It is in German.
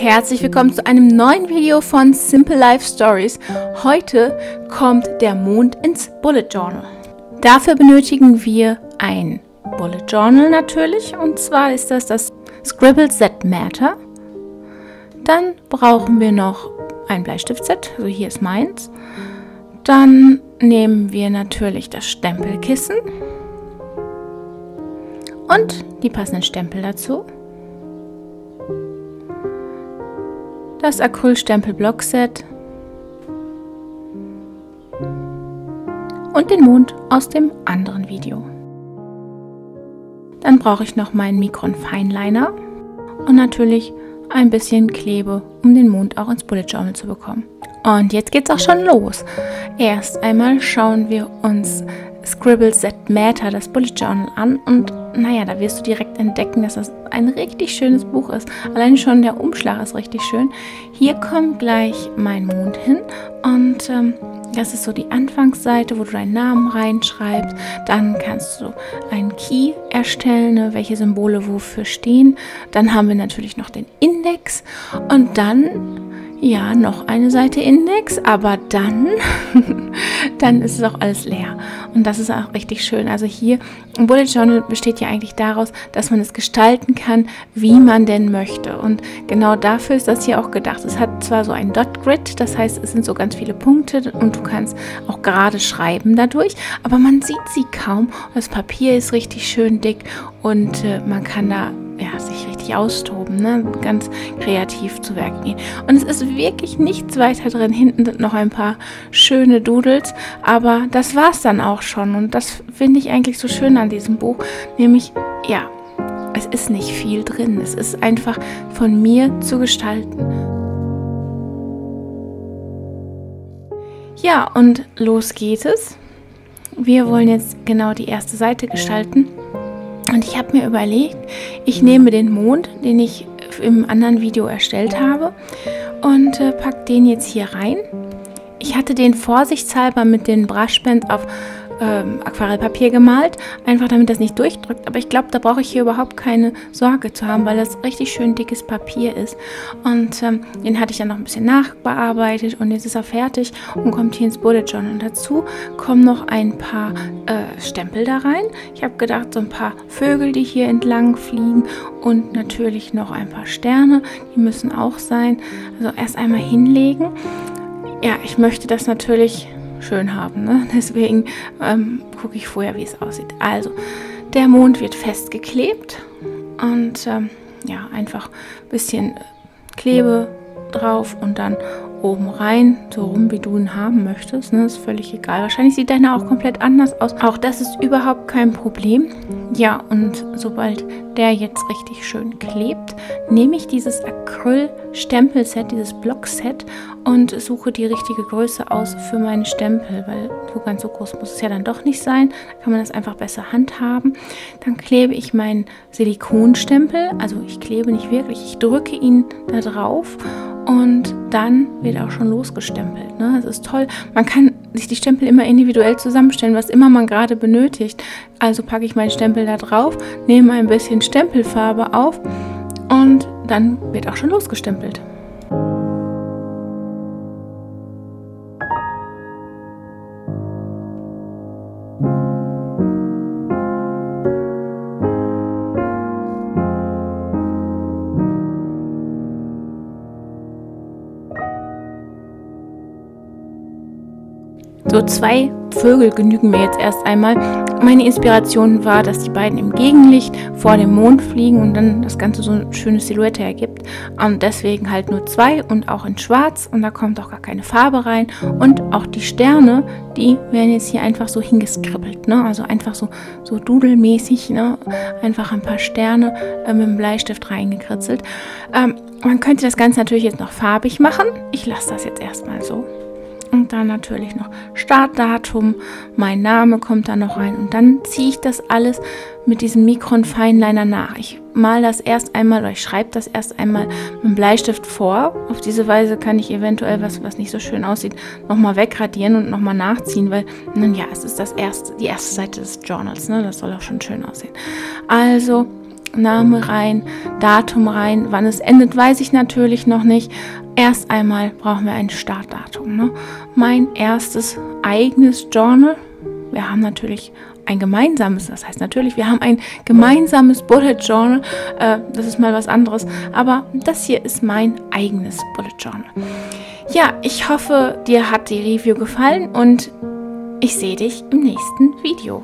Herzlich willkommen zu einem neuen Video von Simple Life Stories. Heute kommt der Mond ins Bullet Journal. Dafür benötigen wir ein Bullet Journal natürlich, und zwar ist das Scribbles That Matter. Dann brauchen wir noch ein Bleistiftset, also hier ist meins. Dann nehmen wir natürlich das Stempelkissen und die passenden Stempel dazu. Das Acrylstempel-Block-Set und den Mond aus dem anderen Video. Dann brauche ich noch meinen Micron Feinliner und natürlich ein bisschen Klebe, um den Mond auch ins Bullet Journal zu bekommen. Und jetzt geht's auch schon los. Erst einmal schauen wir uns Scribbles That Matter, das Bullet Journal, an, und naja, da wirst du direkt entdecken, dass das ein richtig schönes Buch ist. Allein schon der Umschlag ist richtig schön. Hier kommt gleich mein Mond hin und das ist so die Anfangsseite, wo du deinen Namen reinschreibst. Dann kannst du einen Key erstellen, ne, welche Symbole wofür stehen. Dann haben wir natürlich noch den Index und dann, ja, noch eine Seite Index, aber dann ist es auch alles leer. Und das ist auch richtig schön. Also hier, ein Bullet Journal besteht ja eigentlich daraus, dass man es gestalten kann, wie man denn möchte. Und genau dafür ist das hier auch gedacht. Es hat zwar so ein Dot-Grid, das heißt, es sind so ganz viele Punkte und du kannst auch gerade schreiben dadurch, aber man sieht sie kaum. Das Papier ist richtig schön dick und man kann da, ja, sich richtig austoben, ne? Ganz kreativ zu Werk gehen. Und es ist wirklich nichts weiter drin. Hinten sind noch ein paar schöne Doodles, aber das war es dann auch schon. Und das finde ich eigentlich so schön an diesem Buch, nämlich, ja, es ist nicht viel drin. Es ist einfach von mir zu gestalten. Ja, und los geht es. Wir wollen jetzt genau die erste Seite gestalten. Und ich habe mir überlegt, ich nehme den Mond, den ich im anderen Video erstellt habe, und packe den jetzt hier rein. Ich hatte den vorsichtshalber mit den Brushpens auf Aquarellpapier gemalt, einfach damit das nicht durchdrückt. Aber ich glaube, da brauche ich hier überhaupt keine Sorge zu haben, weil das richtig schön dickes Papier ist. Und den hatte ich dann noch ein bisschen nachbearbeitet und jetzt ist er fertig und kommt hier ins Bullet Journal. Und dazu kommen noch ein paar Stempel da rein. Ich habe gedacht, so ein paar Vögel, die hier entlang fliegen, und natürlich noch ein paar Sterne, die müssen auch sein. Also erst einmal hinlegen. Ja, ich möchte das natürlich schön haben, ne? Deswegen gucke ich vorher, wie es aussieht. Also, der Mond wird festgeklebt und ja, einfach ein bisschen Klebe drauf und dann oben rein, so rum, wie du ihn haben möchtest, ne? Ist völlig egal. Wahrscheinlich sieht deiner auch komplett anders aus. Auch das ist überhaupt kein Problem. Ja, und sobald der jetzt richtig schön klebt, nehme ich dieses Acryl-Stempelset, dieses Block-Set, und suche die richtige Größe aus für meine Stempel, weil so ganz so groß muss es ja dann doch nicht sein. Da kann man das einfach besser handhaben. Dann klebe ich meinen Silikonstempel, also ich klebe nicht wirklich, ich drücke ihn da drauf und dann wird auch schon losgestempelt, ne? Das ist toll. Man kann sich die Stempel immer individuell zusammenstellen, was immer man gerade benötigt. Also packe ich meinen Stempel da drauf, nehme ein bisschen Stempelfarbe auf und dann wird auch schon losgestempelt. So zwei Vögel genügen mir jetzt erst einmal. Meine Inspiration war, dass die beiden im Gegenlicht vor dem Mond fliegen und dann das Ganze so eine schöne Silhouette ergibt. Und deswegen halt nur zwei und auch in schwarz, und da kommt auch gar keine Farbe rein. Und auch die Sterne, die werden jetzt hier einfach so hingeskribbelt, ne? Also einfach so dudelmäßig, ne? Einfach ein paar Sterne mit dem Bleistift reingekritzelt. Man könnte das Ganze natürlich jetzt noch farbig machen. Ich lasse das jetzt erstmal so. Und dann natürlich noch Startdatum, mein Name kommt da noch rein. Und dann ziehe ich das alles mit diesem Micron Feinliner nach. Ich male das erst einmal, oder ich schreibe das erst einmal mit dem Bleistift vor. Auf diese Weise kann ich eventuell was nicht so schön aussieht, nochmal wegradieren und nochmal nachziehen, weil, nun ja, es ist die erste Seite des Journals, ne? Das soll auch schon schön aussehen. Also Name rein, Datum rein, wann es endet, weiß ich natürlich noch nicht. Erst einmal brauchen wir ein Startdatum, ne? Mein erstes eigenes Journal. Wir haben natürlich ein gemeinsames, das heißt natürlich, wir haben ein gemeinsames Bullet Journal. Das ist mal was anderes, aber das hier ist mein eigenes Bullet Journal. Ja, ich hoffe, dir hat die Review gefallen und ich sehe dich im nächsten Video.